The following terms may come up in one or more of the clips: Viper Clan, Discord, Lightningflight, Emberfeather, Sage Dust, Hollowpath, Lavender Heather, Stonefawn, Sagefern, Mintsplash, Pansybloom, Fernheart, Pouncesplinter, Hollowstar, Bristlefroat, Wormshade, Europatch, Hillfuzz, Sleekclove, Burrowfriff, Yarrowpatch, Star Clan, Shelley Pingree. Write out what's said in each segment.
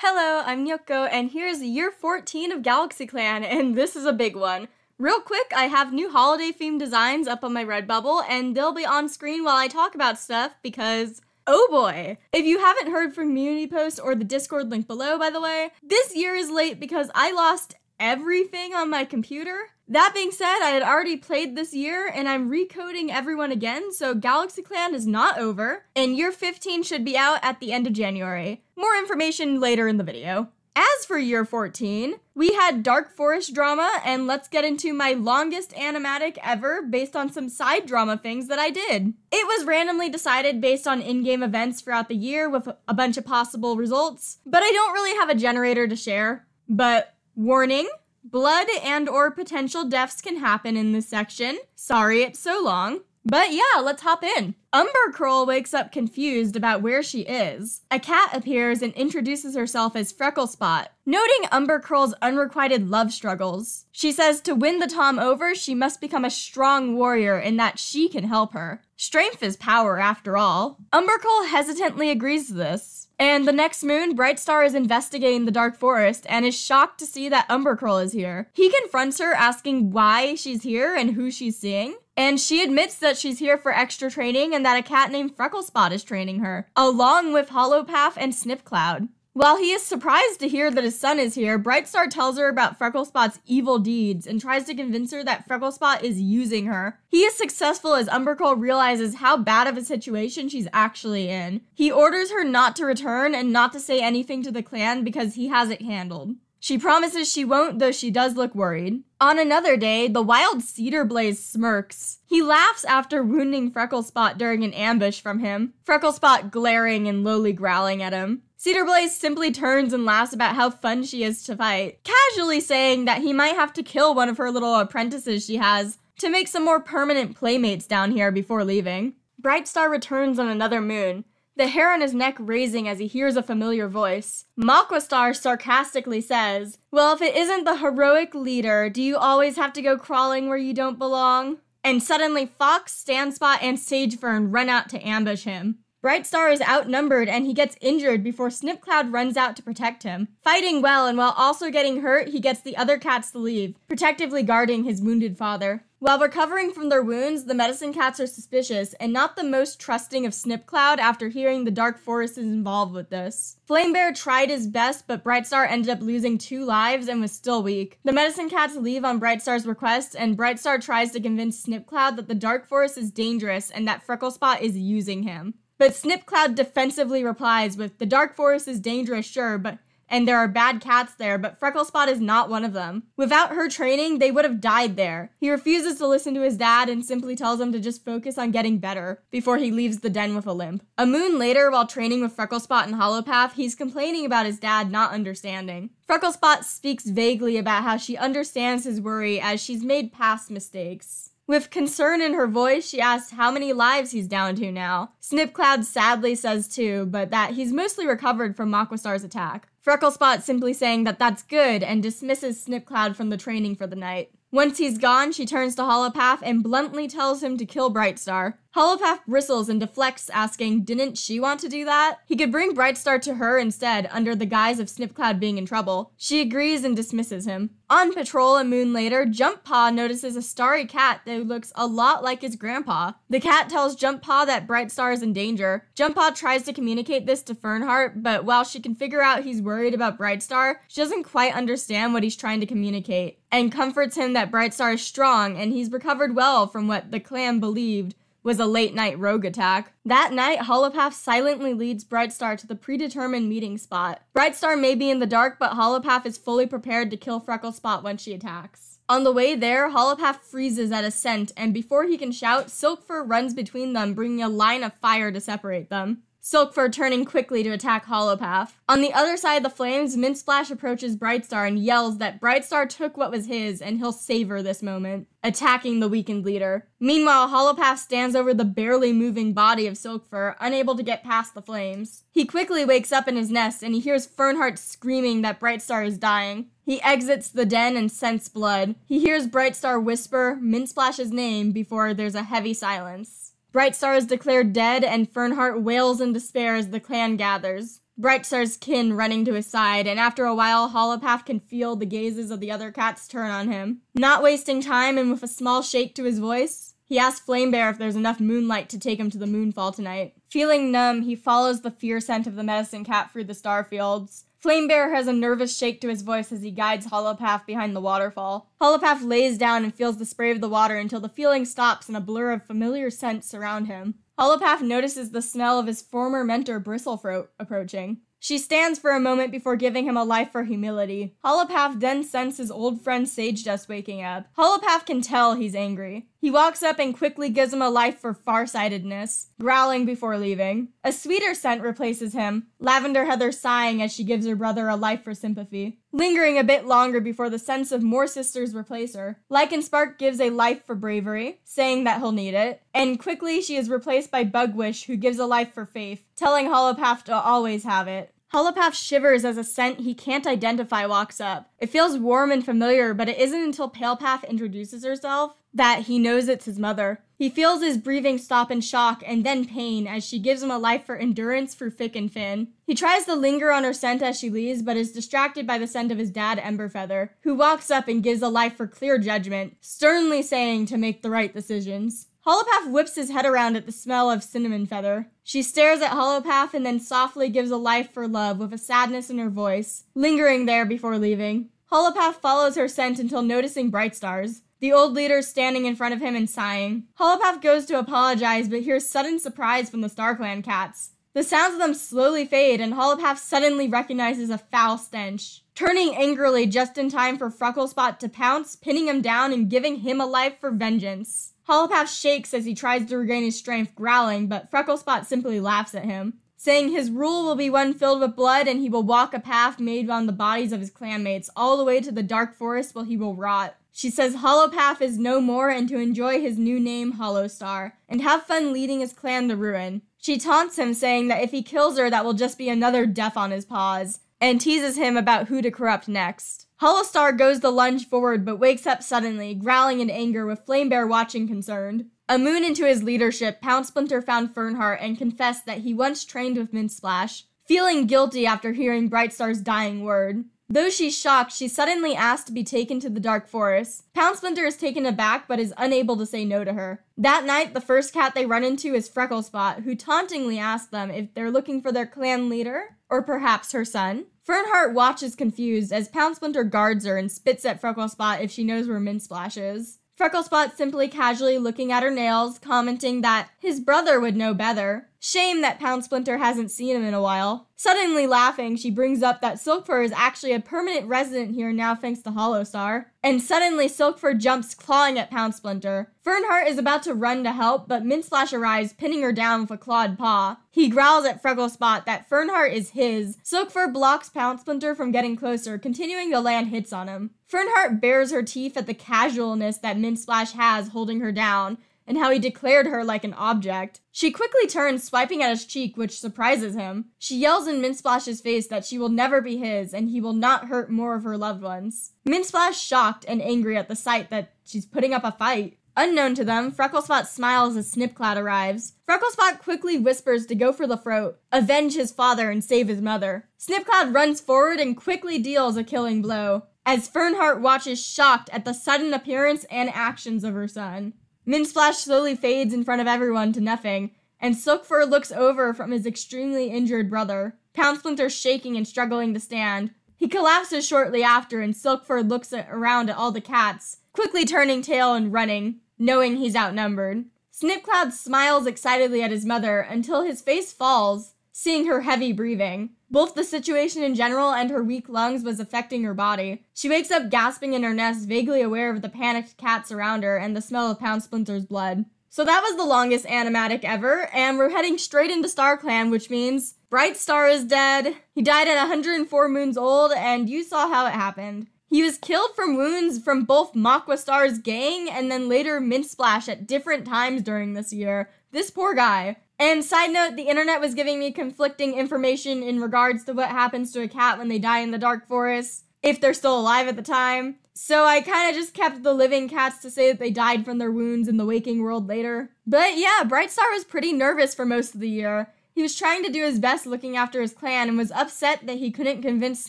Hello, I'm Nyoko, and here's year 14 of Galaxy Clan, and this is a big one. Real quick, I have new holiday-themed designs up on my Redbubble, and they'll be on screen while I talk about stuff, because oh boy! If you haven't heard from community post or the Discord link below, by the way, this year is late because I lost everything on my computer. That being said, I had already played this year, and I'm recoding everyone again, so Galaxy Clan is not over, and year 15 should be out at the end of January. More information later in the video. As for year 14, we had Dark Forest drama, and let's get into my longest animatic ever based on some side drama things that I did. It was randomly decided based on in-game events throughout the year with a bunch of possible results, but I don't really have a generator to share. But warning! Blood and or potential deaths can happen in this section. Sorry it's so long. But yeah, let's hop in. Umbercurl wakes up confused about where she is. A cat appears and introduces herself as Frecklespot, noting Umbercurl's unrequited love struggles. She says to win the Tom over, she must become a strong warrior and that she can help her. Strength is power after all. Umbercurl hesitantly agrees to this. And the next moon, Brightstar is investigating the Dark Forest and is shocked to see that Umbercurl is here. He confronts her, asking why she's here and who she's seeing. And she admits that she's here for extra training and that a cat named Frecklespot is training her, along with Hollowpath and Snipcloud. While he is surprised to hear that his son is here, Brightstar tells her about Frecklespot's evil deeds and tries to convince her that Frecklespot is using her. He is successful as Umbercurl realizes how bad of a situation she's actually in. He orders her not to return and not to say anything to the clan because he has it handled. She promises she won't, though she does look worried. On another day, the wild Cedar Blaze smirks. He laughs after wounding Frecklespot during an ambush from him, Frecklespot glaring and lowly growling at him. Cedar Blaze simply turns and laughs about how fun she is to fight, casually saying that he might have to kill one of her little apprentices she has to make some more permanent playmates down here before leaving. Brightstar returns on another moon, the hair on his neck raising as he hears a familiar voice. Maqua sarcastically says, "Well, if it isn't the heroic leader, do you always have to go crawling where you don't belong?" And suddenly Fox, Standspot, and Sagefern run out to ambush him. Brightstar is outnumbered and he gets injured before Snipcloud runs out to protect him. Fighting well and while also getting hurt, he gets the other cats to leave, protectively guarding his wounded father. While recovering from their wounds, the medicine cats are suspicious and not the most trusting of Snipcloud after hearing the Dark Forest is involved with this. Flamebear tried his best, but Brightstar ended up losing 2 lives and was still weak. The medicine cats leave on Brightstar's request, and Brightstar tries to convince Snipcloud that the Dark Forest is dangerous and that Frecklespot is using him. But Snipcloud defensively replies with, "The Dark Forest is dangerous, sure, but and there are bad cats there, but Frecklespot is not one of them. Without her training, they would have died there." He refuses to listen to his dad and simply tells him to just focus on getting better before he leaves the den with a limp. A moon later, while training with Frecklespot and Hollowpath, he's complaining about his dad not understanding. Frecklespot speaks vaguely about how she understands his worry as she's made past mistakes. With concern in her voice, she asks how many lives he's down to now. Snipcloud sadly says 2, but that he's mostly recovered from Maqua attack. Frecklespot simply saying that that's good and dismisses Snipcloud from the training for the night. Once he's gone, she turns to Hollowpath and bluntly tells him to kill Brightstar. Hollowpath bristles and deflects, asking, didn't she want to do that? He could bring Brightstar to her instead, under the guise of Snipcloud being in trouble. She agrees and dismisses him. On patrol a moon later, Jumppaw notices a starry cat that looks a lot like his grandpa. The cat tells Jumppaw that Brightstar is in danger. Jumppaw tries to communicate this to Fernheart, but while she can figure out he's worried about Brightstar, she doesn't quite understand what he's trying to communicate, and comforts him that Brightstar is strong and he's recovered well from what the clan believed was a late-night rogue attack. That night, Hollowpath silently leads Brightstar to the predetermined meeting spot. Brightstar may be in the dark, but Hollowpath is fully prepared to kill Frecklespot when she attacks. On the way there, Hollowpath freezes at a scent, and before he can shout, Silkfur runs between them, bringing a line of fire to separate them. Silkfur turning quickly to attack Hollowpath. On the other side of the flames, Mintsplash approaches Brightstar and yells that Brightstar took what was his and he'll savor this moment, attacking the weakened leader. Meanwhile, Hollowpath stands over the barely moving body of Silkfur, unable to get past the flames. He quickly wakes up in his nest and he hears Fernheart screaming that Brightstar is dying. He exits the den and scents blood. He hears Brightstar whisper Mintsplash's name before there's a heavy silence. Brightstar is declared dead, and Fernheart wails in despair as the clan gathers. Brightstar's kin running to his side, and after a while, Hollowpath can feel the gazes of the other cats turn on him. Not wasting time, and with a small shake to his voice, he asks Flamebear if there's enough moonlight to take him to the moonfall tonight. Feeling numb, he follows the fear scent of the medicine cat through the star fields. Flamebear has a nervous shake to his voice as he guides Hollowpath behind the waterfall. Hollowpath lays down and feels the spray of the water until the feeling stops and a blur of familiar scents surround him. Hollowpath notices the smell of his former mentor Bristlefroat approaching. She stands for a moment before giving him a life for humility. Hollowpath then senses his old friend Sage Dust waking up. Hollowpath can tell he's angry. He walks up and quickly gives him a life for farsightedness, growling before leaving. A sweeter scent replaces him, Lavender Heather sighing as she gives her brother a life for sympathy, lingering a bit longer before the sense of more sisters replace her. Lichenspark gives a life for bravery, saying that he'll need it, and quickly she is replaced by Bugwish, who gives a life for faith, telling Hollowpath to always have it. Hollowpath shivers as a scent he can't identify walks up. It feels warm and familiar, but it isn't until Palepath introduces herself that he knows it's his mother. He feels his breathing stop in shock and then pain as she gives him a life for endurance through thick and thin. He tries to linger on her scent as she leaves, but is distracted by the scent of his dad, Emberfeather, who walks up and gives a life for clear judgment, sternly saying to make the right decisions. Hollowpath whips his head around at the smell of cinnamon feather. She stares at Hollowpath and then softly gives a life for love with a sadness in her voice, lingering there before leaving. Hollowpath follows her scent until noticing Brightstar's, the old leader standing in front of him and sighing. Hollowpath goes to apologize but hears sudden surprise from the Star Clan cats. The sounds of them slowly fade and Hollowpath suddenly recognizes a foul stench. Turning angrily just in time for Frecklespot to pounce, pinning him down and giving him a life for vengeance. Hollowpath shakes as he tries to regain his strength, growling, but Frecklespot simply laughs at him, saying his rule will be one filled with blood and he will walk a path made on the bodies of his clanmates all the way to the Dark Forest where he will rot. She says Hollowpath is no more and to enjoy his new name, Hollowstar, and have fun leading his clan to ruin. She taunts him, saying that if he kills her, that will just be another death on his paws, and teases him about who to corrupt next. Hollowstar goes the lunge forward but wakes up suddenly, growling in anger with Flamebear watching concerned. A moon into his leadership, Pouncesplinter found Fernheart and confessed that he once trained with Mintsplash, feeling guilty after hearing Brightstar's dying word. Though she's shocked, she suddenly asks to be taken to the Dark Forest. Pouncesplinter is taken aback but is unable to say no to her. That night, the first cat they run into is Frecklespot, who tauntingly asks them if they're looking for their clan leader, or perhaps her son. Fernheart watches confused as Pouncesplinter guards her and spits at Frecklespot if she knows where Mintsplash is. Frecklespot simply casually looking at her nails, commenting that his brother would know better. Shame that Pouncesplinter hasn't seen him in a while. Suddenly laughing, she brings up that Silkfur is actually a permanent resident here now thanks to Hollowstar. And suddenly Silkfur jumps, clawing at Pouncesplinter. Fernheart is about to run to help, but Mintsplash arrives, pinning her down with a clawed paw. He growls at Frecklespot that Fernheart is his. Silkfur blocks Pouncesplinter from getting closer, continuing to land hits on him. Fernheart bares her teeth at the casualness that Mintsplash has holding her down, and how he declared her like an object. She quickly turns, swiping at his cheek, which surprises him. She yells in Mintsplash's face that she will never be his, and he will not hurt more of her loved ones. Mintsplash shocked and angry at the sight that she's putting up a fight. Unknown to them, Frecklespot smiles as Snipcloud arrives. Frecklespot quickly whispers to go for the throat, avenge his father, and save his mother. Snipcloud runs forward and quickly deals a killing blow, as Fernheart watches shocked at the sudden appearance and actions of her son. Mintsplash slowly fades in front of everyone to nothing, and Silkfur looks over from his extremely injured brother, Pouncesplinter shaking and struggling to stand. He collapses shortly after, and Silkfur looks around at all the cats, quickly turning tail and running, knowing he's outnumbered. Snipcloud smiles excitedly at his mother until his face falls, seeing her heavy breathing. Both the situation in general and her weak lungs was affecting her body. She wakes up gasping in her nest, vaguely aware of the panicked cats around her and the smell of Poundsplinter's blood. So that was the longest animatic ever, and we're heading straight into Star Clan, which means Brightstar is dead. He died at 104 moons old, and you saw how it happened. He was killed from wounds from both Maqua Star's gang and then later Mintsplash at different times during this year. This poor guy. And side note, the internet was giving me conflicting information in regards to what happens to a cat when they die in the Dark Forest, if they're still alive at the time. So I kind of just kept the living cats to say that they died from their wounds in the waking world later. But yeah, Brightstar was pretty nervous for most of the year. He was trying to do his best looking after his clan and was upset that he couldn't convince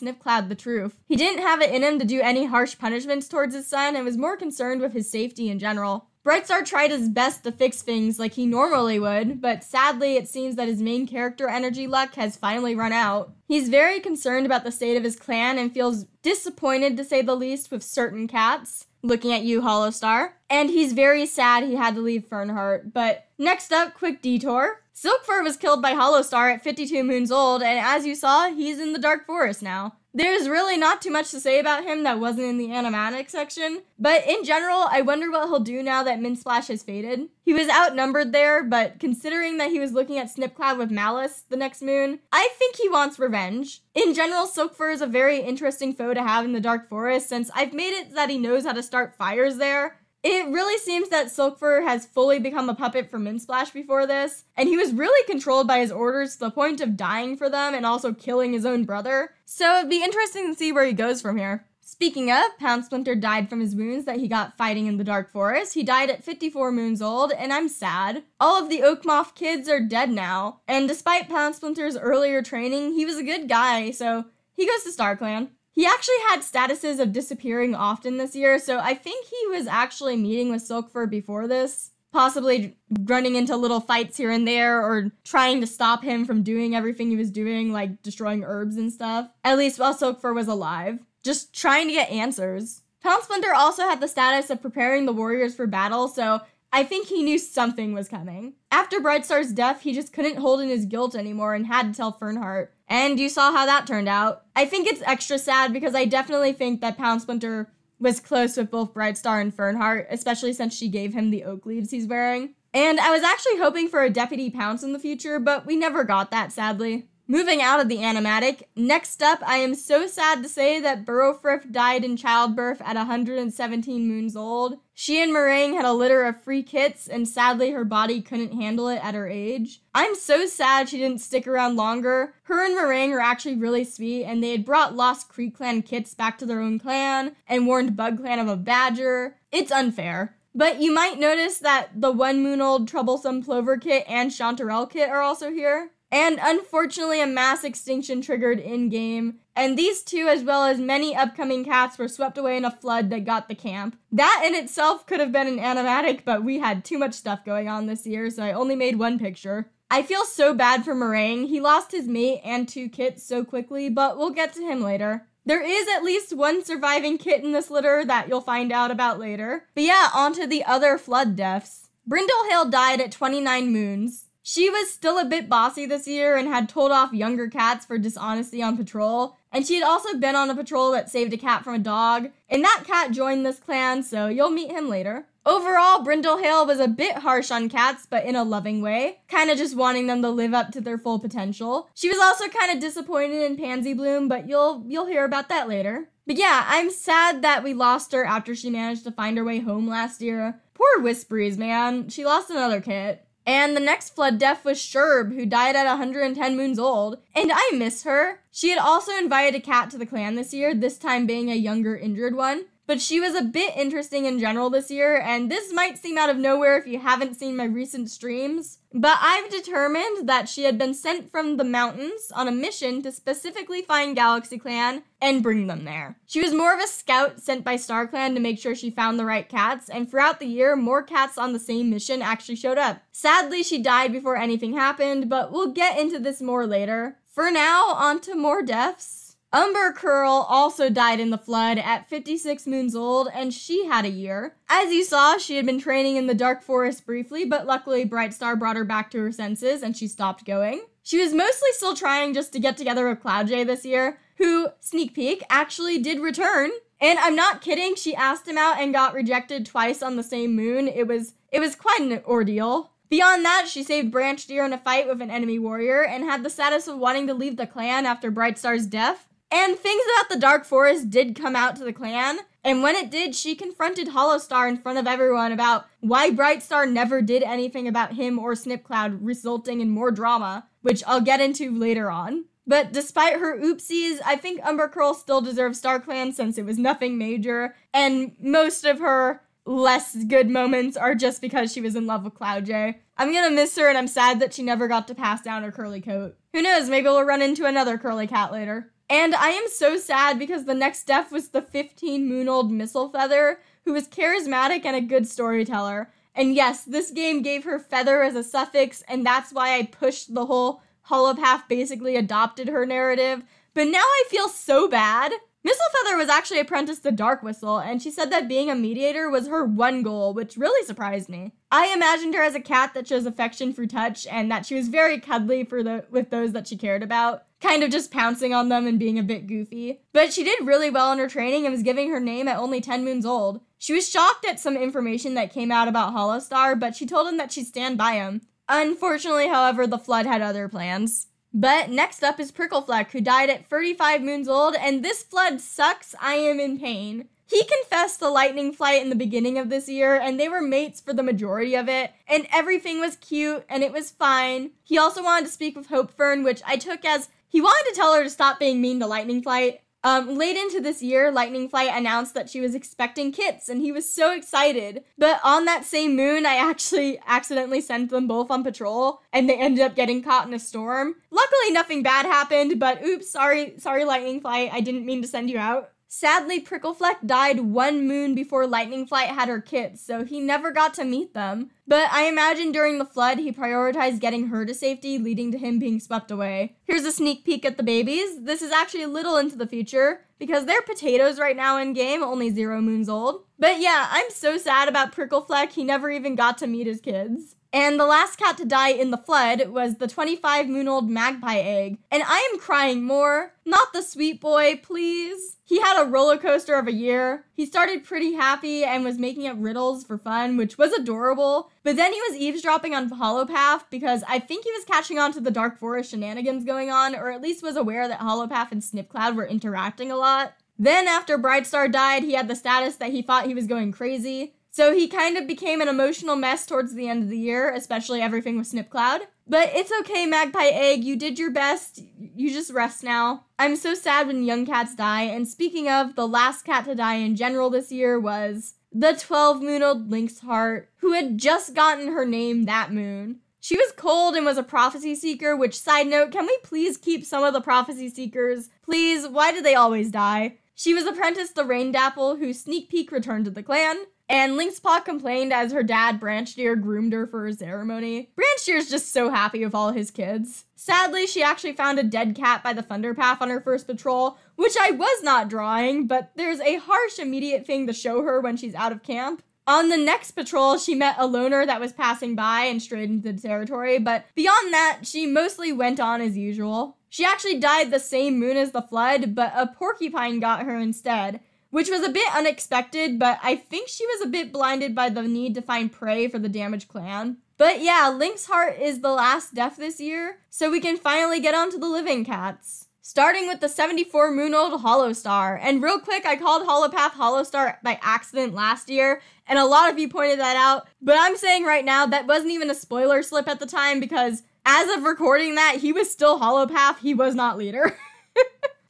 Snipcloud the truth. He didn't have it in him to do any harsh punishments towards his son and was more concerned with his safety in general. Brightstar tried his best to fix things like he normally would, but sadly it seems that his main character energy luck has finally run out. He's very concerned about the state of his clan and feels disappointed, to say the least, with certain cats. Looking at you, Hollowstar. And he's very sad he had to leave Fernheart. But next up, quick detour. Silkfur was killed by Hollowstar at 52 moons old, and as you saw, he's in the Dark Forest now. There's really not too much to say about him that wasn't in the animatic section, but in general, I wonder what he'll do now that Mintsplash has faded. He was outnumbered there, but considering that he was looking at Snipcloud with malice the next moon, I think he wants revenge. In general, Silkfur is a very interesting foe to have in the Dark Forest, since I've made it that he knows how to start fires there. It really seems that Silkfur has fully become a puppet for Mintsplash before this, and he was really controlled by his orders to the point of dying for them and also killing his own brother, so it'd be interesting to see where he goes from here. Speaking of, Pouncesplinter died from his wounds that he got fighting in the Dark Forest. He died at 54 moons old, and I'm sad. All of the Oakmoth kids are dead now, and despite Poundsplinter's earlier training, he was a good guy, so he goes to Star Clan. He actually had statuses of disappearing often this year, so I think he was actually meeting with Silkfur before this, possibly running into little fights here and there or trying to stop him from doing everything he was doing, like destroying herbs and stuff, at least while Silkfur was alive, just trying to get answers. Pouncesplinter also had the status of preparing the warriors for battle, so I think he knew something was coming. After Brightstar's death, he just couldn't hold in his guilt anymore and had to tell Fernheart. And you saw how that turned out. I think it's extra sad because I definitely think that Pouncesplinter was close with both Brightstar and Fernheart, especially since she gave him the oak leaves he's wearing. And I was actually hoping for a Deputy Pounce in the future, but we never got that, sadly. Moving out of the animatic, next up, I am so sad to say that Burrowfriff died in childbirth at 117 moons old. She and Meringue had a litter of free kits, and sadly her body couldn't handle it at her age. I'm so sad she didn't stick around longer. Her and Meringue are actually really sweet, and they had brought Lost Creek Clan kits back to their own clan, and warned Bug Clan of a badger. It's unfair. But you might notice that the 1-moon-old Troublesome Plover kit and Chanterelle kit are also here. And unfortunately, a mass extinction triggered in-game, and these two, as well as many upcoming cats, were swept away in a flood that got the camp. That in itself could have been an animatic, but we had too much stuff going on this year, so I only made one picture. I feel so bad for Meringue. He lost his mate and two kits so quickly, but we'll get to him later. There is at least one surviving kit in this litter that you'll find out about later. But yeah, onto the other flood deaths. Brindlehill died at 29 moons. She was still a bit bossy this year and had told off younger cats for dishonesty on patrol, and she had also been on a patrol that saved a cat from a dog, and that cat joined this clan, so you'll meet him later. Overall, Brindlehill was a bit harsh on cats, but in a loving way, kinda just wanting them to live up to their full potential. She was also kinda disappointed in Pansy Bloom, but you'll hear about that later. But yeah, I'm sad that we lost her after she managed to find her way home last year. Poor Whisperies, man. She lost another kit. And the next flood death was Sherb, who died at 110 moons old, and I miss her. She had also invited a cat to the clan this year, this time being a younger injured one, but she was a bit interesting in general this year, and this might seem out of nowhere if you haven't seen my recent streams, but I've determined that she had been sent from the mountains on a mission to specifically find Galaxy Clan and bring them there. She was more of a scout sent by Star Clan to make sure she found the right cats, and throughout the year, more cats on the same mission actually showed up. Sadly, she died before anything happened, but we'll get into this more later. For now, on to more deaths. Umbercurl also died in the flood at 56 moons old, and she had a year. As you saw, she had been training in the Dark Forest briefly, but luckily Brightstar brought her back to her senses, and she stopped going. She was mostly still trying just to get together with Cloudjay this year, who, sneak peek, actually did return. And I'm not kidding, she asked him out and got rejected twice on the same moon. It was quite an ordeal. Beyond that, she saved Branchdeer in a fight with an enemy warrior and had the status of wanting to leave the clan after Brightstar's death. And things about the Dark Forest did come out to the clan, and when it did, she confronted Hollowstar in front of everyone about why Brightstar never did anything about him or Snipcloud, resulting in more drama, which I'll get into later on. But despite her oopsies, I think Umbercurl still deserves Star Clan since it was nothing major, and most of her less good moments are just because she was in love with Cloudjay. I'm gonna miss her, and I'm sad that she never got to pass down her curly coat. Who knows, maybe we'll run into another curly cat later. And I am so sad because the next death was the 15-moon-old Mistlefeather, who was charismatic and a good storyteller. And yes, this game gave her feather as a suffix, and that's why I pushed the whole Hollowpath basically adopted her narrative. But now I feel so bad. Mistlefeather was actually apprenticed to Darkwhistle, and she said that being a mediator was her one goal, which really surprised me. I imagined her as a cat that shows affection through touch, and that she was very cuddly with those that she cared about, kind of just pouncing on them and being a bit goofy. But she did really well in her training and was giving her name at only 10 moons old. She was shocked at some information that came out about Hollowstar, but she told him that she'd stand by him. Unfortunately, however, the Flood had other plans. But next up is Pricklefleck, who died at 35 moons old, and this Flood sucks, I am in pain. He confessed the Lightningflight in the beginning of this year, and they were mates for the majority of it, and everything was cute, and it was fine. He also wanted to speak with Hopefern, which I took as he wanted to tell her to stop being mean to Lightningflight. Late into this year, Lightningflight announced that she was expecting kits, and he was so excited. But on that same moon, I actually accidentally sent them both on patrol, and they ended up getting caught in a storm. Luckily, nothing bad happened, but oops, sorry Lightningflight, I didn't mean to send you out. Sadly, Pricklefleck died one moon before Lightningflight had her kits, so he never got to meet them. But I imagine during the Flood, he prioritized getting her to safety, leading to him being swept away. Here's a sneak peek at the babies. This is actually a little into the future, because they're potatoes right now in game, only 0 moons old. But yeah, I'm so sad about Pricklefleck, he never even got to meet his kids. And the last cat to die in the Flood was the 25-moon-old Magpie Egg. And I am crying more. Not the sweet boy, please. He had a roller coaster of a year. He started pretty happy and was making up riddles for fun, which was adorable. But then he was eavesdropping on Hollowpath because I think he was catching on to the Dark Forest shenanigans going on, or at least was aware that Hollowpath and Snipcloud were interacting a lot. Then after Brightstar died, he had the status that he thought he was going crazy. So he kind of became an emotional mess towards the end of the year, especially everything with Snipcloud. But it's okay, Magpie Egg, you did your best, you just rest now. I'm so sad when young cats die, and speaking of, the last cat to die in general this year was the 12-moon-old Lynxheart, who had just gotten her name that moon. She was cold and was a prophecy seeker, which, side note, can we please keep some of the prophecy seekers? Please, why do they always die? She was apprenticed to Raindapple, who sneak peek returned to the clan. And Lynxpaw complained as her dad, Branchdeer, groomed her for her ceremony. Branchdeer's just so happy with all his kids. Sadly, she actually found a dead cat by the Thunderpath on her first patrol, which I was not drawing, but there's a harsh immediate thing to show her when she's out of camp. On the next patrol, she met a loner that was passing by and strayed into the territory, but beyond that, she mostly went on as usual. She actually died the same moon as the Flood, but a porcupine got her instead, which was a bit unexpected, but I think she was a bit blinded by the need to find prey for the damaged clan. But yeah, Lynxheart is the last death this year, so we can finally get on to the living cats. Starting with the 74-moon-old Hollowstar. And real quick, I called Hollowpath Hollowstar by accident last year, and a lot of you pointed that out, but I'm saying right now that wasn't even a spoiler slip at the time because as of recording that, he was still Hollowpath, he was not leader.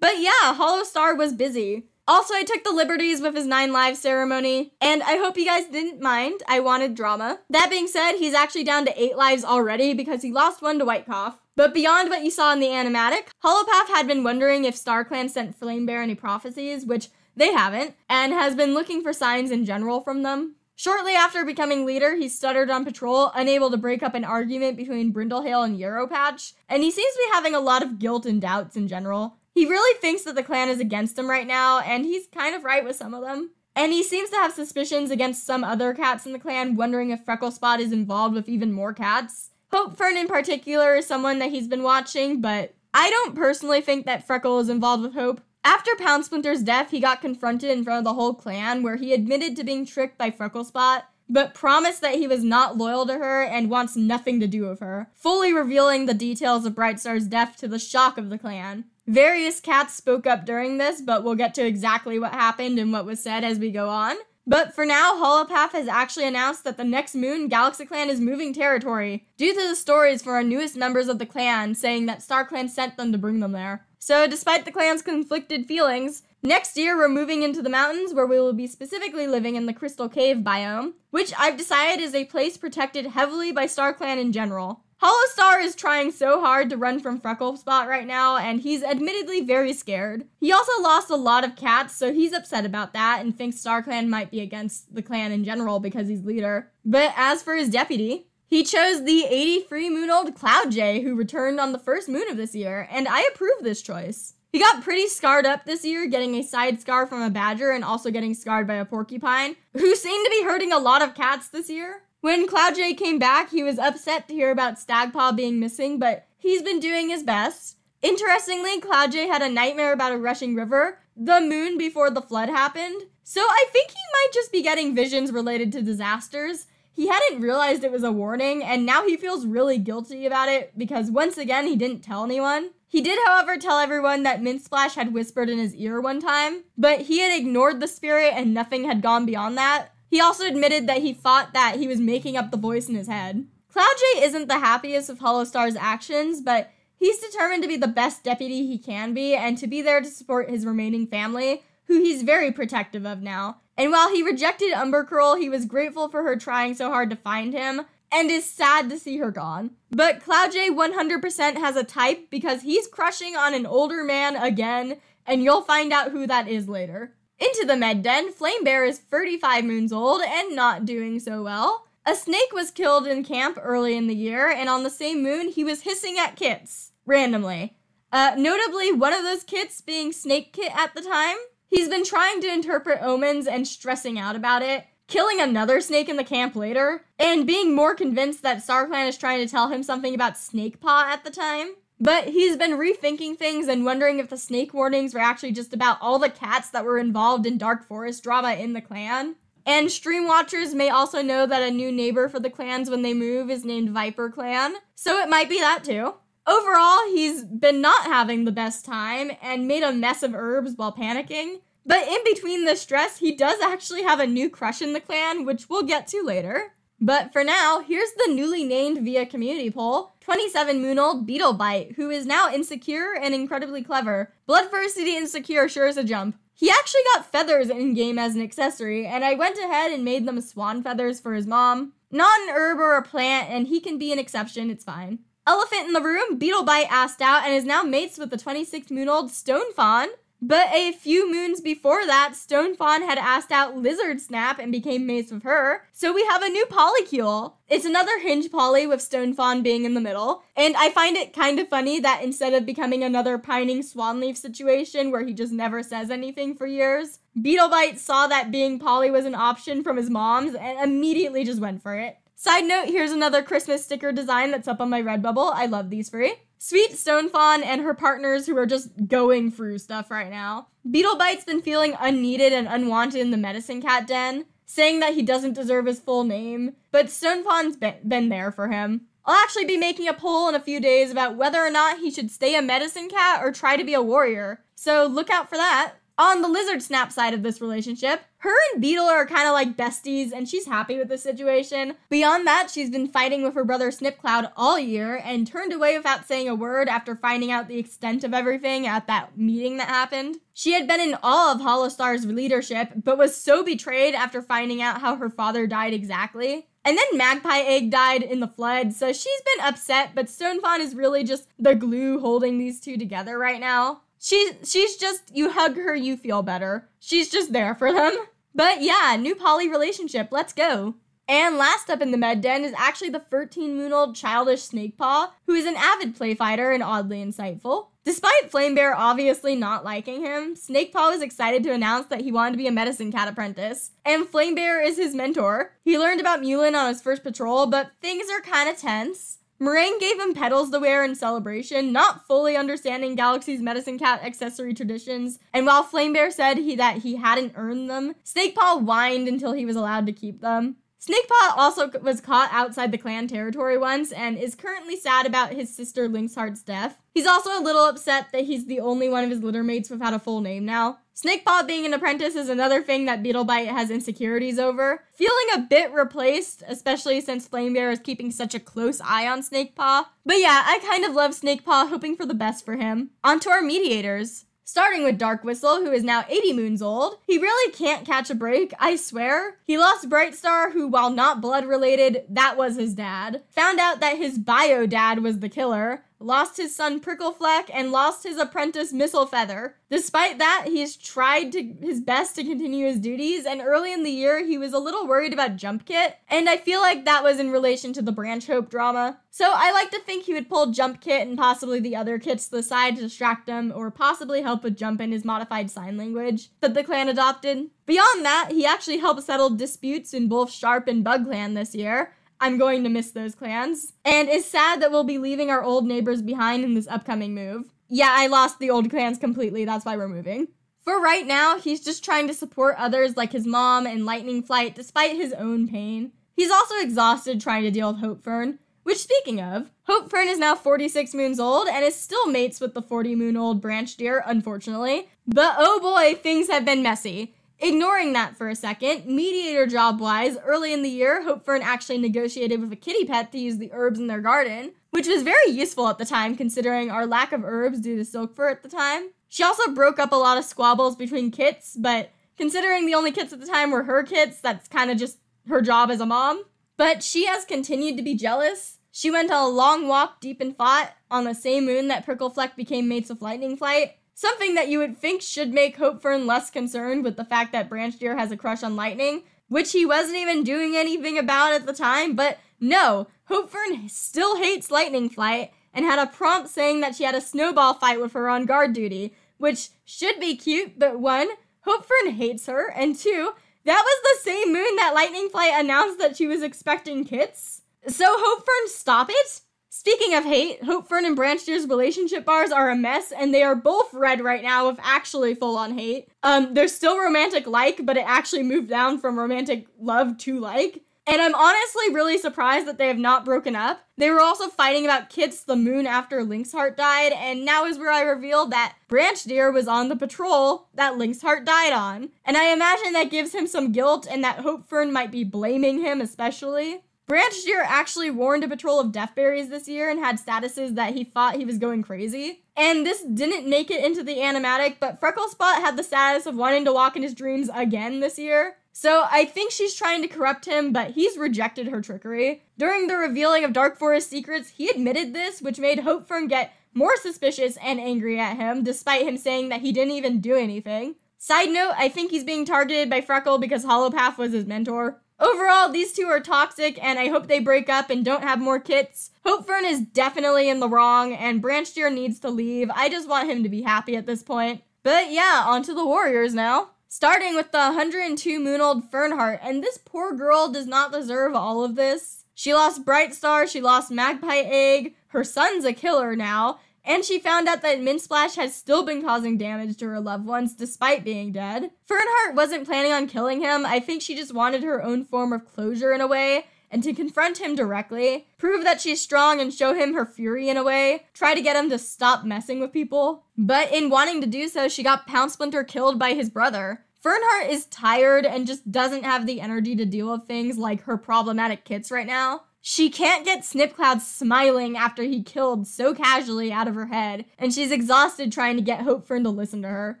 But yeah, Hollowstar was busy. Also, I took the liberties with his 9 lives ceremony, and I hope you guys didn't mind. I wanted drama. That being said, he's actually down to 8 lives already because he lost 1 to Whitecough. But beyond what you saw in the animatic, Hollowpath had been wondering if Star Clan sent Flamebear any prophecies, which they haven't, and has been looking for signs in general from them. Shortly after becoming leader, he stuttered on patrol, unable to break up an argument between Brindlehill and Europatch, and he seems to be having a lot of guilt and doubts in general. He really thinks that the clan is against him right now, and he's kind of right with some of them. And he seems to have suspicions against some other cats in the clan, wondering if Frecklespot is involved with even more cats. Hopefern in particular is someone that he's been watching, but I don't personally think that Freckle is involved with Hope. After Pouncesplinter's death, he got confronted in front of the whole clan, where he admitted to being tricked by Frecklespot, but promised that he was not loyal to her and wants nothing to do with her, fully revealing the details of Brightstar's death to the shock of the clan. Various cats spoke up during this, but we'll get to exactly what happened and what was said as we go on. But for now, Hollowpath has actually announced that the next moon, Galaxy Clan is moving territory, due to the stories from our newest members of the clan saying that Star Clan sent them to bring them there. So despite the clan's conflicted feelings, Next year, we're moving into the mountains, where we will be specifically living in the Crystal Cave biome, which I've decided is a place protected heavily by Star Clan in general. Hollowstar is trying so hard to run from Frecklespot right now, and he's admittedly very scared. He also lost a lot of cats, so he's upset about that and thinks Star Clan might be against the clan in general because he's leader. But as for his deputy, he chose the 83-moon-old Cloudjay, who returned on the first moon of this year, and I approve this choice. He got pretty scarred up this year, getting a side scar from a badger and also getting scarred by a porcupine, who seemed to be hurting a lot of cats this year. When Cloudjay came back, he was upset to hear about Stagpaw being missing, but he's been doing his best. Interestingly, Cloudjay had a nightmare about a rushing river the moon before the flood happened, so I think he might just be getting visions related to disasters. He hadn't realized it was a warning, and now he feels really guilty about it because, once again, he didn't tell anyone. He did, however, tell everyone that Mintsplash had whispered in his ear one time, but he had ignored the spirit and nothing had gone beyond that. He also admitted that he thought that he was making up the voice in his head. Cloudjay isn't the happiest with Hollowstar's actions, but he's determined to be the best deputy he can be and to be there to support his remaining family, who he's very protective of now. And while he rejected Umbercurl, he was grateful for her trying so hard to find him, and is sad to see her gone. But Cloudjay 100% has a type because he's crushing on an older man again, and you'll find out who that is later. Into the med den, Flamebear is 35 moons old and not doing so well. A snake was killed in camp early in the year, and on the same moon, he was hissing at kits, randomly. Notably, one of those kits being Snake Kit at the time. He's been trying to interpret omens and stressing out about it, killing another snake in the camp later, and being more convinced that Star Clan is trying to tell him something about Snakepaw at the time. But he's been rethinking things and wondering if the snake warnings were actually just about all the cats that were involved in Dark Forest drama in the clan. And stream watchers may also know that a new neighbor for the clans when they move is named Viper Clan, so it might be that too. Overall, he's been not having the best time and made a mess of herbs while panicking. But in between the stress, he does actually have a new crush in the clan, which we'll get to later. But for now, here's the newly named via community poll, 27-moon-old Beetlebite, who is now insecure and incredibly clever. Bloodthirsty insecure sure is a jump. He actually got feathers in-game as an accessory, and I went ahead and made them swan feathers for his mom. Not an herb or a plant, and he can be an exception, it's fine. Elephant in the room, Beetlebite asked out and is now mates with the 26-moon-old Stonefawn. But a few moons before that, Stonefawn had asked out Lizard Snap and became mates with her, so we have a new polycule. It's another hinge poly with Stonefawn being in the middle, and I find it kind of funny that instead of becoming another pining swanleaf situation where he just never says anything for years, Beetlebite saw that being poly was an option from his mom's and immediately just went for it. Side note, here's another Christmas sticker design that's up on my Redbubble. I love these three. Sweet Stonefawn and her partners who are just going through stuff right now. Beetlebite's been feeling unneeded and unwanted in the medicine cat den, saying that he doesn't deserve his full name, but Stonefawn's been there for him. I'll actually be making a poll in a few days about whether or not he should stay a medicine cat or try to be a warrior, so look out for that. On the Lizard Snap side of this relationship, her and Beetle are kind of like besties, and she's happy with the situation. Beyond that, she's been fighting with her brother Snipcloud all year, and turned away without saying a word after finding out the extent of everything at that meeting that happened. She had been in awe of Hollowstar's leadership, but was so betrayed after finding out how her father died exactly. And then Magpie Egg died in the flood, so she's been upset, but Stonefawn is really just the glue holding these two together right now. She's just, you hug her, you feel better. She's just there for them. But yeah, new poly relationship, let's go. And last up in the med den is actually the 13-moon-old childish Snakepaw, who is an avid play fighter and oddly insightful. Despite Flamebear obviously not liking him, Snakepaw was excited to announce that he wanted to be a medicine cat apprentice, and Flamebear is his mentor. He learned about Mulin on his first patrol, but things are kind of tense. Meringue gave him petals to wear in celebration, not fully understanding Galaxy's medicine cat accessory traditions, and while Flamebear said that he hadn't earned them, Snakepaw whined until he was allowed to keep them. Snakepaw also was caught outside the clan territory once and is currently sad about his sister Lynxheart's death. He's also a little upset that he's the only one of his littermates without a full name now. Snakepaw being an apprentice is another thing that Beetlebite has insecurities over, feeling a bit replaced, especially since Flamebear is keeping such a close eye on Snakepaw. But yeah, I kind of love Snakepaw, hoping for the best for him. On to our mediators. Starting with Darkwhistle, who is now 80 moons old. He really can't catch a break, I swear. He lost Brightstar, who, while not blood-related, that was his dad. Found out that his bio-dad was the killer. Lost his son Pricklefleck, and lost his apprentice Mistlefeather. Despite that, he's tried his best to continue his duties, and early in the year, he was a little worried about Jumpkit, and I feel like that was in relation to the Branch Hope drama. So I like to think he would pull Jumpkit and possibly the other kits to the side to distract them, or possibly help with Jump in his modified sign language that the clan adopted. Beyond that, he actually helped settle disputes in both Sharp and Bug Clan this year. I'm going to miss those clans. And it's sad that we'll be leaving our old neighbors behind in this upcoming move. Yeah, I lost the old clans completely, that's why we're moving. For right now, he's just trying to support others like his mom and Lightningflight despite his own pain. He's also exhausted trying to deal with Hopefern, which speaking of, Hopefern is now 46 moons old and is still mates with the 40 moon old Branchdeer, unfortunately. But oh boy, things have been messy. Ignoring that for a second, mediator job-wise, early in the year, Hopefern actually negotiated with a kitty pet to use the herbs in their garden, which was very useful at the time considering our lack of herbs due to Silkfur at the time. She also broke up a lot of squabbles between kits, but considering the only kits at the time were her kits, that's kind of just her job as a mom. But she has continued to be jealous. She went on a long walk deep in Fought on the same moon that Pricklefleck became mates with Lightningflight. Something that you would think should make Hopefern less concerned with the fact that Branchdeer has a crush on Lightning, which he wasn't even doing anything about at the time, but no, Hopefern still hates Lightningflight and had a prompt saying that she had a snowball fight with her on guard duty, which should be cute, but one, Hopefern hates her, and two, that was the same moon that Lightningflight announced that she was expecting kits. So Hopefern, stop it! Speaking of hate, Hopefern and Branchdeer's relationship bars are a mess, and they are both red right now with actually full-on hate. They're still romantic-like, but it actually moved down from romantic love to like. And I'm honestly really surprised that they have not broken up. They were also fighting about kits the moon after Lynxheart died, and now is where I revealed that Branchdeer was on the patrol that Lynxheart died on. And I imagine that gives him some guilt, and that Hopefern might be blaming him especially. Branchdeer actually warned a patrol of Deathberries this year and had statuses that he thought he was going crazy. And this didn't make it into the animatic, but Frecklespot had the status of wanting to walk in his dreams again this year. So I think she's trying to corrupt him, but he's rejected her trickery. During the revealing of Dark Forest secrets, he admitted this, which made Hopefern get more suspicious and angry at him, despite him saying that he didn't even do anything. Side note, I think he's being targeted by Freckle because Hollowpath was his mentor. Overall, these two are toxic, and I hope they break up and don't have more kits. Hopefern is definitely in the wrong, and Branchdeer needs to leave. I just want him to be happy at this point. But yeah, on to the warriors now. Starting with the 102-moon-old Fernheart, and this poor girl does not deserve all of this. She lost Brightstar, she lost Magpie Egg, her son's a killer now, and she found out that Mintsplash has still been causing damage to her loved ones despite being dead. Fernheart wasn't planning on killing him, I think she just wanted her own form of closure in a way, and to confront him directly, prove that she's strong and show him her fury in a way, try to get him to stop messing with people. But in wanting to do so, she got Pouncesplinter killed by his brother. Fernheart is tired and just doesn't have the energy to deal with things like her problematic kits right now. She can't get Snipcloud smiling after he killed so casually out of her head, and she's exhausted trying to get Hopefern to listen to her.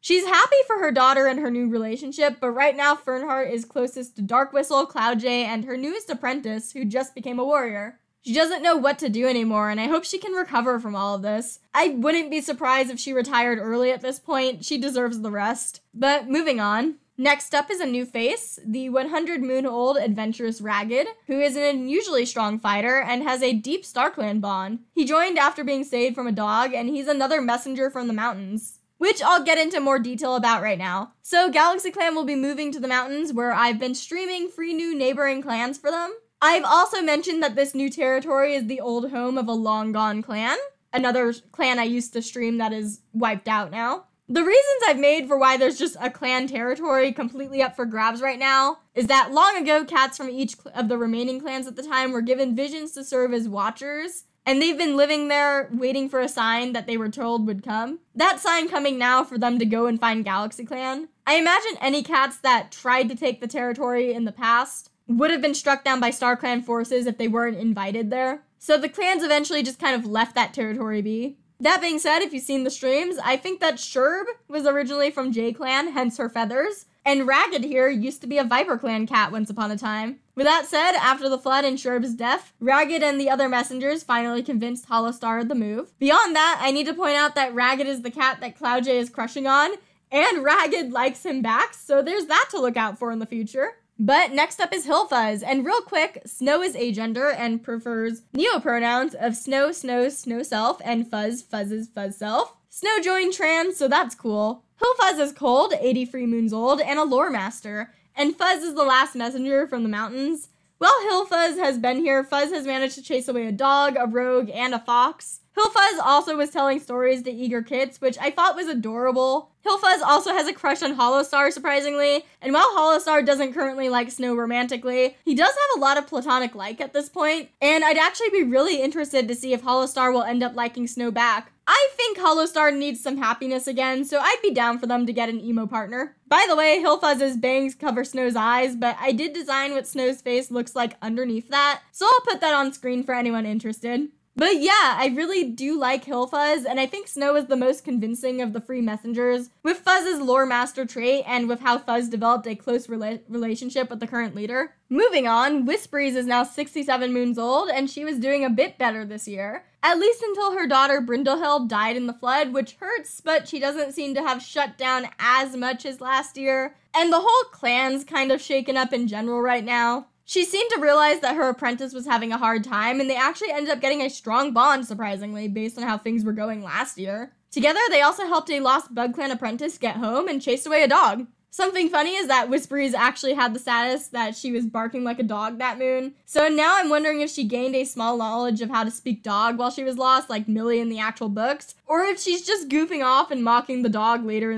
She's happy for her daughter and her new relationship, but right now Fernheart is closest to Darkwhistle, Cloudjay, and her newest apprentice, who just became a warrior. She doesn't know what to do anymore, and I hope she can recover from all of this. I wouldn't be surprised if she retired early at this point. She deserves the rest. But moving on. Next up is a new face, the 100-moon-old adventurous Ragged, who is an unusually strong fighter and has a deep StarClan bond. He joined after being saved from a dog, and he's another messenger from the mountains, which I'll get into more detail about right now. So Galaxy Clan will be moving to the mountains, where I've been streaming free new neighboring clans for them. I've also mentioned that this new territory is the old home of a long-gone clan, another clan I used to stream that is wiped out now. The reasons I've made for why there's just a clan territory completely up for grabs right now is that long ago, cats from each of the remaining clans at the time were given visions to serve as watchers, and they've been living there waiting for a sign that they were told would come. That sign coming now for them to go and find Galaxy Clan. I imagine any cats that tried to take the territory in the past would have been struck down by StarClan forces if they weren't invited there. So the clans eventually just kind of left that territory be. That being said, if you've seen the streams, I think that Sherb was originally from J Clan, hence her feathers. And Ragged here used to be a Viper Clan cat once upon a time. With that said, after the flood and Sherb's death, Ragged and the other messengers finally convinced Hollowstar of the move. Beyond that, I need to point out that Ragged is the cat that Cloudjay is crushing on, and Ragged likes him back, so there's that to look out for in the future. But next up is Hillfuzz, and real quick, Snow is agender and prefers neopronouns of Snow, Snow, Snow Self, and Fuzz, Fuzzes, Fuzz Self. Snow joined trans, so that's cool. Hillfuzz is cold, 83 moons old, and a lore master. And Fuzz is the last messenger from the mountains. While Hillfuzz has been here, Fuzz has managed to chase away a dog, a rogue, and a fox. Hillfuzz also was telling stories to eager kids, which I thought was adorable. Hillfuzz also has a crush on Hollowstar, surprisingly, and while Hollowstar doesn't currently like Snow romantically, he does have a lot of platonic like at this point, and I'd actually be really interested to see if Hollowstar will end up liking Snow back. I think Hollowstar needs some happiness again, so I'd be down for them to get an emo partner. By the way, Hillfuzz's bangs cover Snow's eyes, but I did design what Snow's face looks like underneath that, so I'll put that on screen for anyone interested. But yeah, I really do like Hillfuzz, and I think Snow is the most convincing of the free messengers, with Fuzz's lore master trait and with how Fuzz developed a close relationship with the current leader. Moving on, Whispbreeze is now 67 moons old, and she was doing a bit better this year. At least until her daughter Brindlehill died in the flood, which hurts, but she doesn't seem to have shut down as much as last year. And the whole clan's kind of shaken up in general right now. She seemed to realize that her apprentice was having a hard time, and they actually ended up getting a strong bond, surprisingly, based on how things were going last year. Together, they also helped a lost Bug Clan apprentice get home and chased away a dog. Something funny is that Whispbreeze actually had the status that she was barking like a dog that moon, so now I'm wondering if she gained a small knowledge of how to speak dog while she was lost, like Millie in the actual books, or if she's just goofing off and mocking the dog later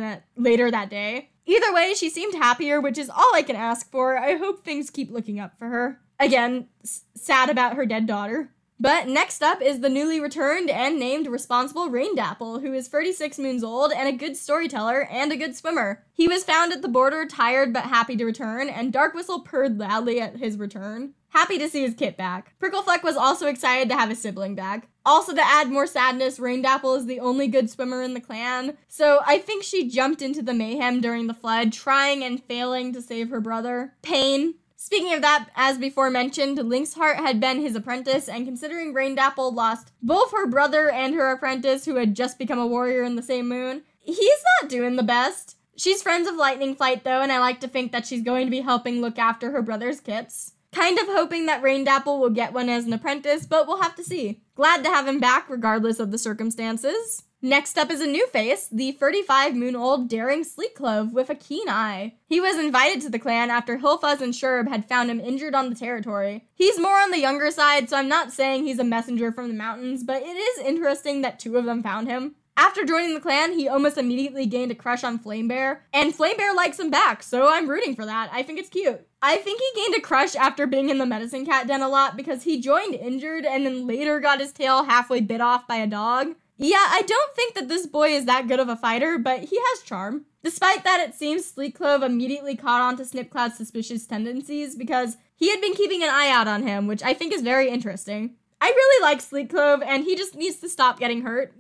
that day. Either way, she seemed happier, which is all I can ask for. I hope things keep looking up for her. Again, sad about her dead daughter. But next up is the newly returned and named responsible Raindapple, who is 36 moons old and a good storyteller and a good swimmer. He was found at the border, tired but happy to return, and Darkwhistle purred loudly at his return. Happy to see his kit back. Pricklefleck was also excited to have his sibling back. Also, to add more sadness, Raindapple is the only good swimmer in the clan, so I think she jumped into the mayhem during the flood, trying and failing to save her brother. Pain. Speaking of that, as before mentioned, Lynxheart had been his apprentice, and considering Raindapple lost both her brother and her apprentice, who had just become a warrior in the same moon, he's not doing the best. She's friends of Lightningflight, though, and I like to think that she's going to be helping look after her brother's kits. Kind of hoping that Raindapple will get one as an apprentice, but we'll have to see. Glad to have him back, regardless of the circumstances. Next up is a new face, the 35-moon-old daring Sleekclove with a keen eye. He was invited to the clan after Hillfuzz and Sherb had found him injured on the territory. He's more on the younger side, so I'm not saying he's a messenger from the mountains, but it is interesting that two of them found him. After joining the clan, he almost immediately gained a crush on Flamebear, and Flamebear likes him back, so I'm rooting for that. I think it's cute. I think he gained a crush after being in the medicine cat den a lot because he joined injured and then later got his tail halfway bit off by a dog. Yeah, I don't think that this boy is that good of a fighter, but he has charm. Despite that, it seems Sleekclove immediately caught on to Snipcloud's suspicious tendencies because he had been keeping an eye out on him, which I think is very interesting. I really like Sleekclove, and he just needs to stop getting hurt.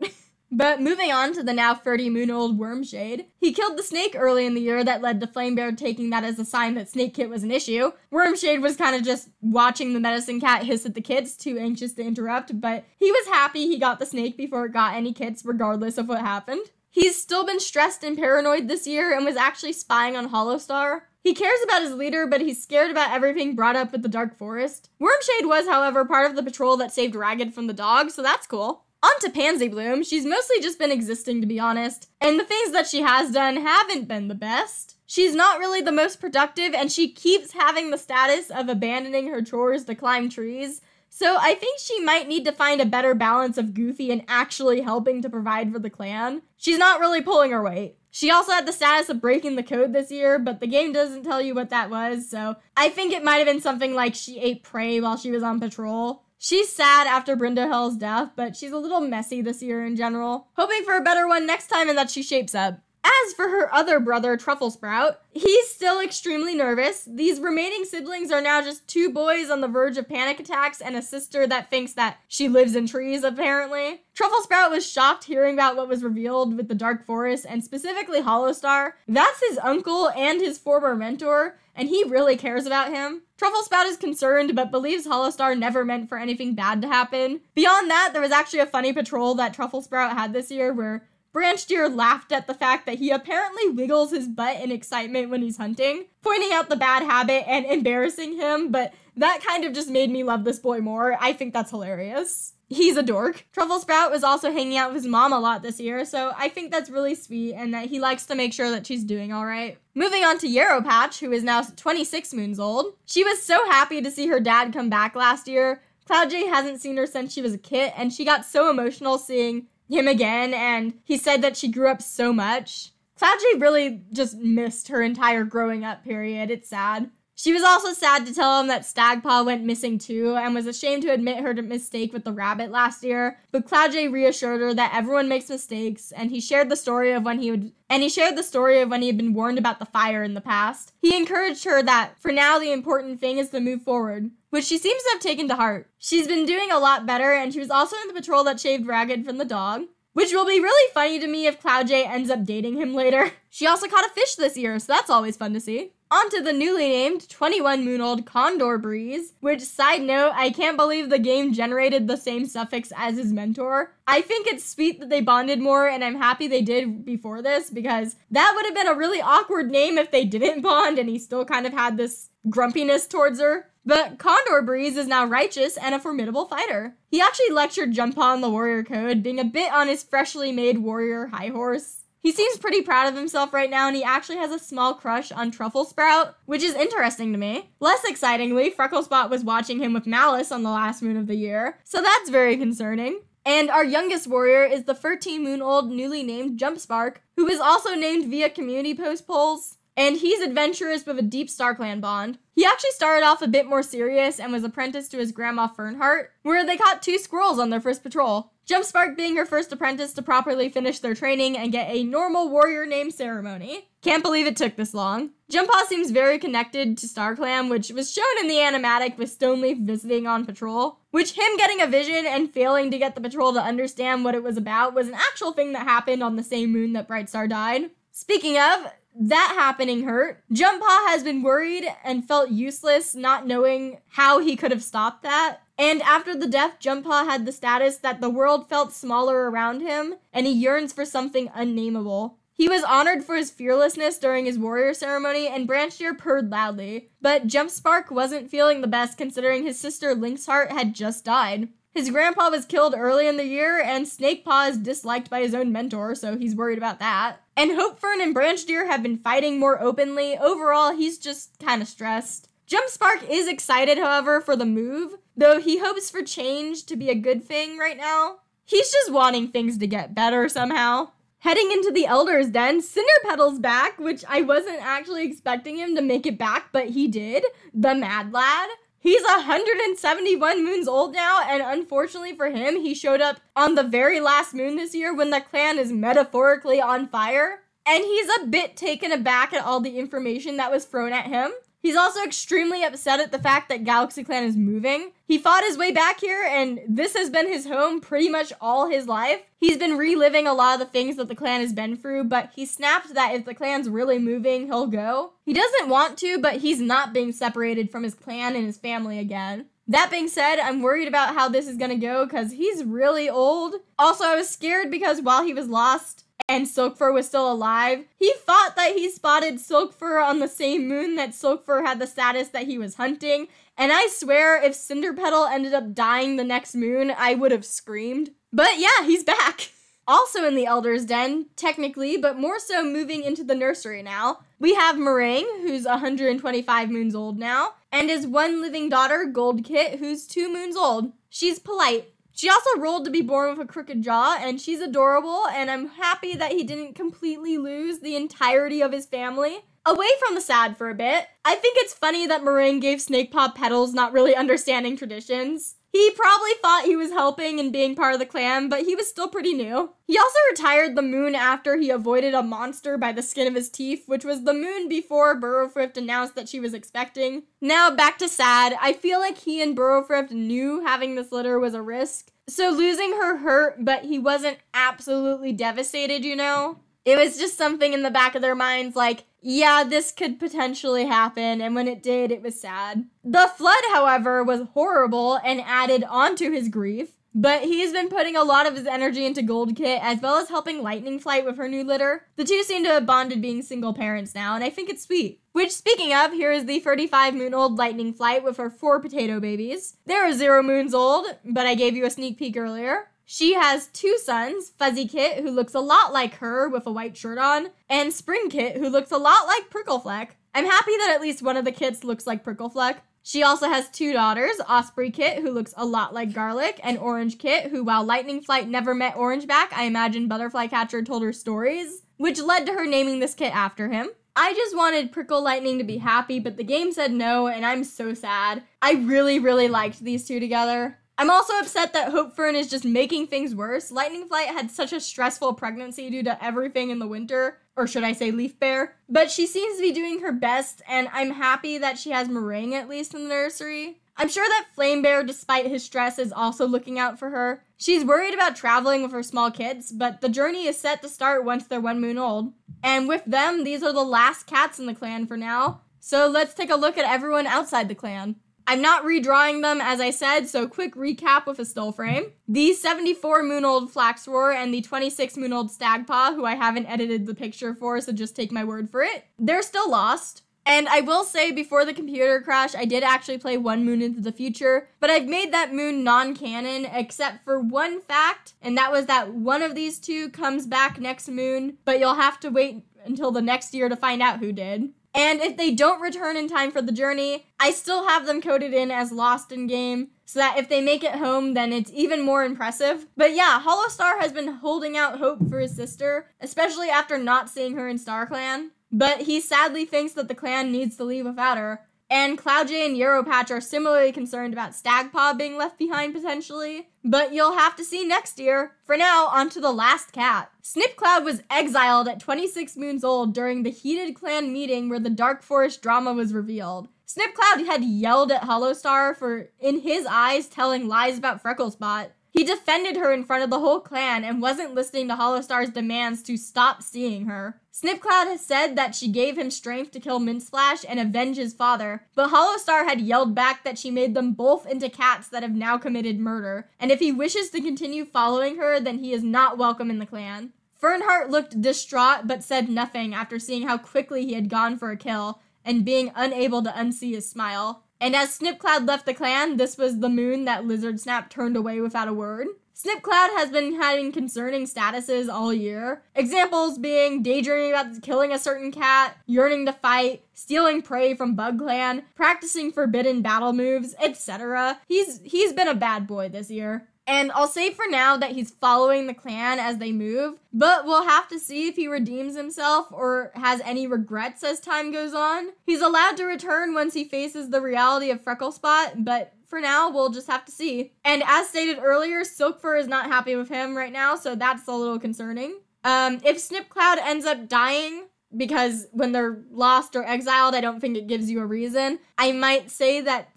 But moving on to the now 30-moon-old Wormshade. He killed the snake early in the year that led to Flamebear taking that as a sign that snake kit was an issue. Wormshade was kind of just watching the medicine cat hiss at the kits, too anxious to interrupt, but he was happy he got the snake before it got any kits, regardless of what happened. He's still been stressed and paranoid this year and was actually spying on Hollowstar. He cares about his leader, but he's scared about everything brought up with the Dark Forest. Wormshade was, however, part of the patrol that saved Ragged from the dog, so that's cool. On to Pansy Bloom. She's mostly just been existing, to be honest, and the things that she has done haven't been the best. She's not really the most productive, and she keeps having the status of abandoning her chores to climb trees, so I think she might need to find a better balance of goofy and actually helping to provide for the clan. She's not really pulling her weight. She also had the status of breaking the code this year, but the game doesn't tell you what that was, so I think it might have been something like she ate prey while she was on patrol. She's sad after Brindlehill's death, but she's a little messy this year in general. Hoping for a better one next time and that she shapes up. As for her other brother, Truffle Sprout, he's still extremely nervous. These remaining siblings are now just two boys on the verge of panic attacks and a sister that thinks that she lives in trees, apparently. Truffle Sprout was shocked hearing about what was revealed with the Dark Forest and specifically Hollowstar. That's his uncle and his former mentor, and he really cares about him. Truffle Sprout is concerned, but believes Hollowstar never meant for anything bad to happen. Beyond that, there was actually a funny patrol that Truffle Sprout had this year where Branchdeer laughed at the fact that he apparently wiggles his butt in excitement when he's hunting, pointing out the bad habit and embarrassing him, but that kind of just made me love this boy more. I think that's hilarious. He's a dork. Truffle Sprout was also hanging out with his mom a lot this year, so I think that's really sweet and that he likes to make sure that she's doing all right. Moving on to Yarrowpatch, who is now 26 moons old. She was so happy to see her dad come back last year. Cloudjay hasn't seen her since she was a kid, and she got so emotional seeing him again, and he said that she grew up so much. Cloudjay really just missed her entire growing up period. It's sad. She was also sad to tell him that Stagpaw went missing too and was ashamed to admit her mistake with the rabbit last year, but Cloudjay reassured her that everyone makes mistakes, and he shared the story of when he had been warned about the fire in the past. He encouraged her that for now the important thing is to move forward, which she seems to have taken to heart. She's been doing a lot better, and she was also in the patrol that shaved Ragged from the dog, which will be really funny to me if Cloudjay ends up dating him later. She also caught a fish this year, so that's always fun to see. On to the newly named 21-moon-old Condor Breeze, which, side note, I can't believe the game generated the same suffix as his mentor. I think it's sweet that they bonded more, and I'm happy they did before this, because that would have been a really awkward name if they didn't bond and he still kind of had this grumpiness towards her. But Condor Breeze is now righteous and a formidable fighter. He actually lectured Jumppaw on the warrior code, being a bit on his freshly made warrior high horse. He seems pretty proud of himself right now, and he actually has a small crush on Truffle Sprout, which is interesting to me. Less excitingly, Frecklespot was watching him with malice on the last moon of the year, so that's very concerning. And our youngest warrior is the 13-moon-old newly named Jumpspark, who was also named via community post polls. And he's adventurous with a deep Star Clan bond. He actually started off a bit more serious and was apprenticed to his grandma Fernheart, where they caught 2 squirrels on their first patrol. Jumpspark being her first apprentice to properly finish their training and get a normal warrior name ceremony. Can't believe it took this long. Jumppaw seems very connected to Star Clan, which was shown in the animatic with Stoneleaf visiting on patrol, which him getting a vision and failing to get the patrol to understand what it was about was an actual thing that happened on the same moon that Brightstar died. Speaking of, that happening hurt. Jumppaw has been worried and felt useless not knowing how he could have stopped that. And after the death, Jumppaw had the status that the world felt smaller around him, and he yearns for something unnameable. He was honored for his fearlessness during his warrior ceremony, and Branchdeer purred loudly, but Jumpspark wasn't feeling the best considering his sister Lynxheart had just died. His grandpa was killed early in the year, and Snakepaw is disliked by his own mentor, so he's worried about that. And Hopefern and Branchdeer have been fighting more openly. Overall, he's just kind of stressed. Jumpspark is excited, however, for the move, though he hopes for change to be a good thing right now. He's just wanting things to get better somehow. Heading into the Elder's Den, Cinderpetal's back, which I wasn't actually expecting him to make it back, but he did. The Mad Lad. He's 171 moons old now, and unfortunately for him, he showed up on the very last moon this year when the clan is metaphorically on fire, and he's a bit taken aback at all the information that was thrown at him. He's also extremely upset at the fact that Galaxy Clan is moving. He fought his way back here, and this has been his home pretty much all his life. He's been reliving a lot of the things that the clan has been through, but he snapped that if the clan's really moving, he'll go. He doesn't want to, but he's not being separated from his clan and his family again. That being said, I'm worried about how this is gonna go because he's really old. Also, I was scared because while he was lost and Silkfur was still alive, he thought that he spotted Silkfur on the same moon that Silkfur had the status that he was hunting, and I swear if Cinderpetal ended up dying the next moon, I would have screamed. But yeah, he's back. Also in the Elder's Den, technically, but more so moving into the nursery now, we have Meringue, who's 125 moons old now, and his one living daughter, Goldkit, who's 2 moons old. She's polite. She also rolled to be born with a crooked jaw, and she's adorable, and I'm happy that he didn't completely lose the entirety of his family. Away from the sad for a bit, I think it's funny that Meringue gave Snakepaw petals, not really understanding traditions. He probably thought he was helping and being part of the clan, but he was still pretty new. He also retired the moon after he avoided a monster by the skin of his teeth, which was the moon before Burrowthrift announced that she was expecting. Now back to sad. I feel like he and Burrowthrift knew having this litter was a risk. So losing her hurt, but he wasn't absolutely devastated, you know? It was just something in the back of their minds like, yeah, this could potentially happen, and when it did, it was sad. The flood, however, was horrible and added onto his grief, but he's been putting a lot of his energy into Goldkit, as well as helping Lightningflight with her new litter. The two seem to have bonded being single parents now, and I think it's sweet. Which, speaking of, here is the 35-moon-old Lightningflight with her 4 potato babies. They're 0 moons old, but I gave you a sneak peek earlier. She has 2 sons, Fuzzy Kit, who looks a lot like her with a white shirt on, and Spring Kit, who looks a lot like Pricklefleck. I'm happy that at least one of the kits looks like Pricklefleck. She also has 2 daughters, Osprey Kit, who looks a lot like Garlic, and Orange Kit, who, while Lightningflight never met Orangeback, I imagine Butterflycatcher told her stories, which led to her naming this kit after him. I just wanted Prickle Lightning to be happy, but the game said no, and I'm so sad. I really liked these two together. I'm also upset that Hopefern is just making things worse. Lightningflight had such a stressful pregnancy due to everything in the winter, or should I say Leafbear, but she seems to be doing her best, and I'm happy that she has Meringue at least in the nursery. I'm sure that Flamebear, despite his stress, is also looking out for her. She's worried about traveling with her small kids, but the journey is set to start once they're 1 moon old. And with them, these are the last cats in the clan for now. So let's take a look at everyone outside the clan. I'm not redrawing them, as I said, so quick recap with a still frame. The 74-moon-old Flaxroar and the 26-moon-old Stagpaw, who I haven't edited the picture for, so just take my word for it. They're still lost. And I will say, before the computer crash, I did actually play 1 Moon Into the Future, but I've made that moon non-canon, except for one fact, and that was that one of these two comes back next moon, but you'll have to wait until the next year to find out who did. And if they don't return in time for the journey, I still have them coded in as lost in game, so that if they make it home, then it's even more impressive. But yeah, Hollowstar has been holding out hope for his sister, especially after not seeing her in Star Clan. But he sadly thinks that the clan needs to leave without her. And Cloudjay and Europatch are similarly concerned about Stagpaw being left behind potentially, but you'll have to see next year. For now, on to the last cat. Snipcloud was exiled at 26 moons old during the heated clan meeting where the Dark Forest drama was revealed. Snipcloud had yelled at Hollowstar for, in his eyes, telling lies about Frecklespot. He defended her in front of the whole clan and wasn't listening to Hollowstar's demands to stop seeing her. Snipcloud has said that she gave him strength to kill Mintsplash and avenge his father, but Hollowstar had yelled back that she made them both into cats that have now committed murder, and if he wishes to continue following her, then he is not welcome in the clan. Fernheart looked distraught but said nothing after seeing how quickly he had gone for a kill and being unable to unsee his smile. And as Snipcloud left the clan, this was the moon that Lizardsnap turned away without a word. Snipcloud has been having concerning statuses all year. Examples being daydreaming about killing a certain cat, yearning to fight, stealing prey from Bug Clan, practicing forbidden battle moves, etc. He's been a bad boy this year. And I'll say for now that he's following the clan as they move, but we'll have to see if he redeems himself or has any regrets as time goes on. He's allowed to return once he faces the reality of Frecklespot, but for now, we'll just have to see. And as stated earlier, Silkfur is not happy with him right now, so that's a little concerning. If Snipcloud ends up dying, because when they're lost or exiled, I don't think it gives you a reason, I might say that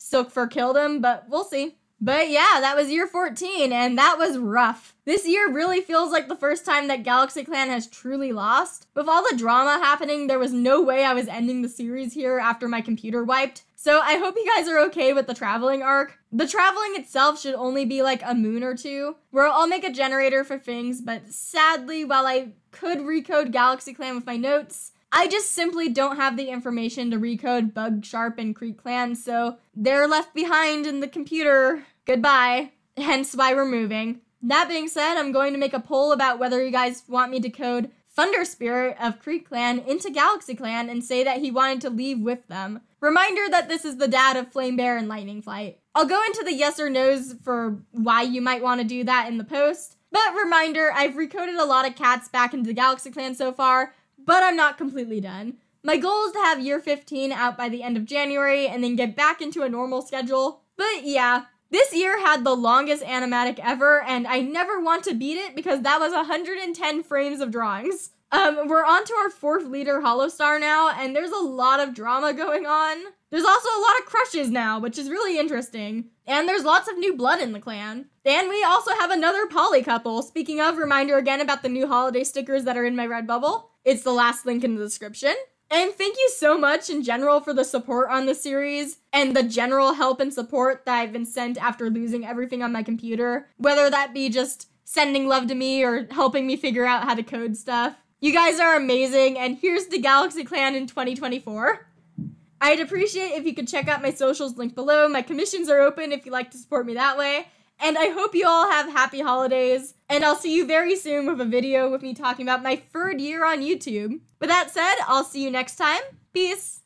Silkfur killed him, but we'll see. But yeah, that was year 14, and that was rough. This year really feels like the first time that Galaxy Clan has truly lost. With all the drama happening, there was no way I was ending the series here after my computer wiped. So I hope you guys are okay with the traveling arc. The traveling itself should only be like a moon or two, where I'll make a generator for things, but sadly, while I could recode Galaxy Clan with my notes, I just simply don't have the information to recode Bug, Sharp, and Creek Clan, so they're left behind in the computer. Goodbye. Hence why we're moving. That being said, I'm going to make a poll about whether you guys want me to code Thunder Spirit of Creek Clan into Galaxy Clan and say that he wanted to leave with them. Reminder that this is the dad of Flamebear and Lightningflight. I'll go into the yes or no's for why you might want to do that in the post, but reminder, I've recoded a lot of cats back into Galaxy Clan so far, but I'm not completely done. My goal is to have year 15 out by the end of January and then get back into a normal schedule. But yeah, this year had the longest animatic ever, and I never want to beat it because that was 110 frames of drawings. We're on to our fourth leader, Hollowstar, now, and there's a lot of drama going on. There's also a lot of crushes now, which is really interesting. And there's lots of new blood in the clan. And we also have another poly couple. Speaking of, reminder again about the new holiday stickers that are in my Redbubble. It's the last link in the description. And thank you so much in general for the support on the series and the general help and support that I've been sent after losing everything on my computer, whether that be just sending love to me or helping me figure out how to code stuff. You guys are amazing, and here's the Galaxy Clan in 2024. I'd appreciate if you could check out my socials linked below. My commissions are open if you'd like to support me that way. And I hope you all have happy holidays, and I'll see you very soon with a video with me talking about my third year on YouTube. With that said, I'll see you next time. Peace!